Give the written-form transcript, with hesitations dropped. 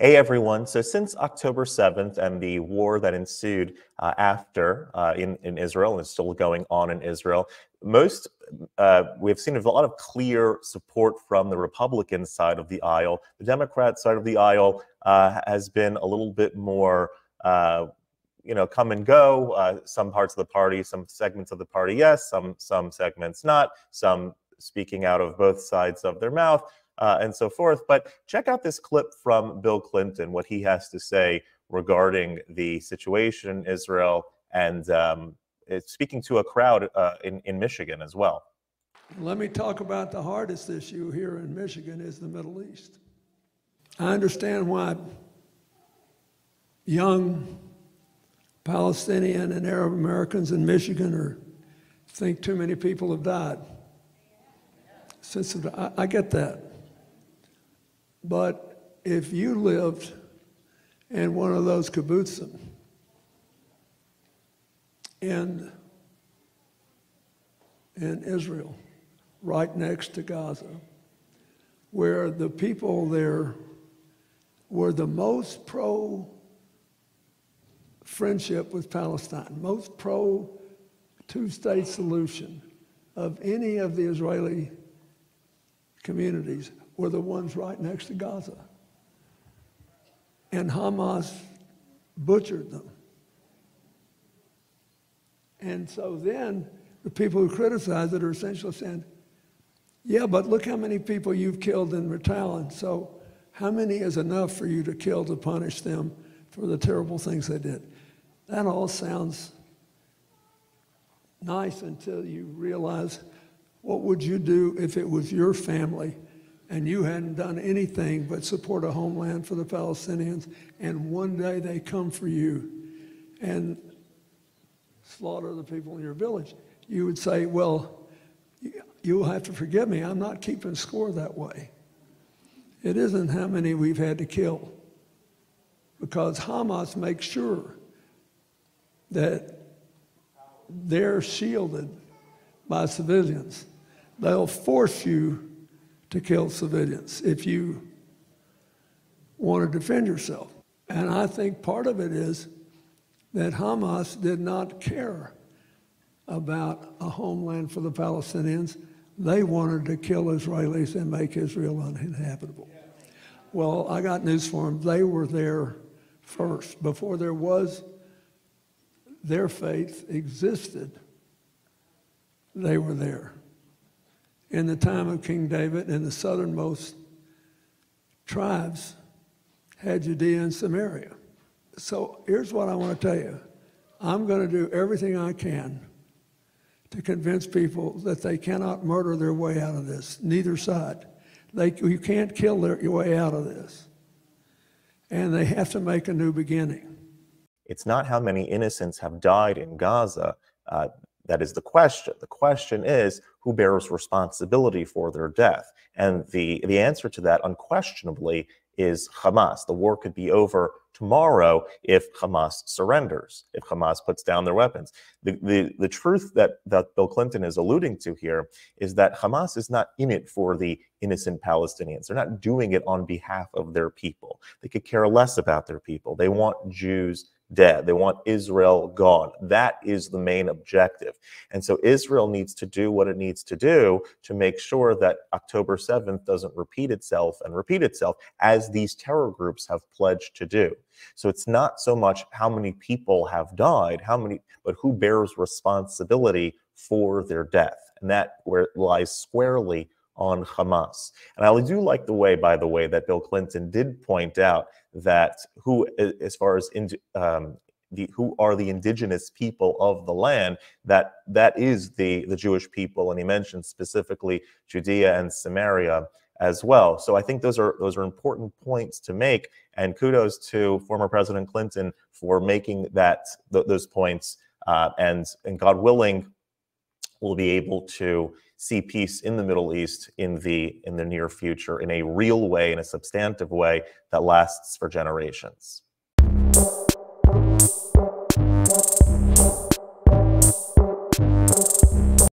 Hey everyone, so since October 7th and the war that ensued after in Israel, and is still going on in Israel, we've seen a lot of clear support from the Republican side of the aisle. The Democrat side of the aisle has been a little bit more, come and go. Some parts of the party, some segments of the party, yes, some segments not, some speaking out of both sides of their mouth. And so forth. But check out this clip from Bill Clinton, what he has to say regarding the situation in Israel, and it's speaking to a crowd in Michigan as well. Let me talk about the hardest issue here in Michigan is the Middle East. I understand why young Palestinian and Arab Americans in Michigan think too many people have died. I get that. But if you lived in one of those kibbutzim in Israel, right next to Gaza, where the people there were the most pro-friendship with Palestine, most pro-two-state solution of any of the Israeli communities, were the ones right next to Gaza. And Hamas butchered them. And so then the people who criticize it are essentially saying, yeah, but look how many people you've killed in Ritalin. So how many is enough for you to kill to punish them for the terrible things they did? That all sounds nice until you realize, what would you do if it was your family and you hadn't done anything but support a homeland for the Palestinians, and one day they come for you and slaughter the people in your village? You would say, well, you'll have to forgive me. I'm not keeping score that way. It isn't how many we've had to kill, because Hamas makes sure that they're shielded by civilians. They'll force you to kill civilians if you want to defend yourself. And I think part of it is that Hamas did not care about a homeland for the Palestinians. They wanted to kill Israelis and make Israel uninhabitable. Well, I got news for them. They were there first. Before there was, their faith existed, they were there. In the time of King David, and the southernmost tribes had Judea and Samaria. So here's what I want to tell you. I'm going to do everything I can to convince people that they cannot murder their way out of this, neither side. You can't kill your way out of this. And they have to make a new beginning. It's not how many innocents have died in Gaza. That is the question. The question is, who bears responsibility for their death? And the answer to that, unquestionably, is Hamas. The war could be over tomorrow if Hamas surrenders, if Hamas puts down their weapons. The truth that Bill Clinton is alluding to here is that Hamas is not in it for the innocent Palestinians. They're not doing it on behalf of their people. They could care less about their people. They want Jews dead. They want Israel gone. That is the main objective. And so Israel needs to do what it needs to do to make sure that October 7th doesn't repeat itself, as these terror groups have pledged to do. So it's not so much how many people have died, but who bears responsibility for their death. And that lies squarely on Hamas. And I do like the way, by the way, that Bill Clinton did point out that who are the indigenous people of the land, that is the Jewish people, and he mentioned specifically Judea and Samaria as well. So I think those are important points to make, and kudos to former President Clinton for making those points, and God willing, we'll be able to see peace in the Middle East in the near future, in a real way, in a substantive way that lasts for generations.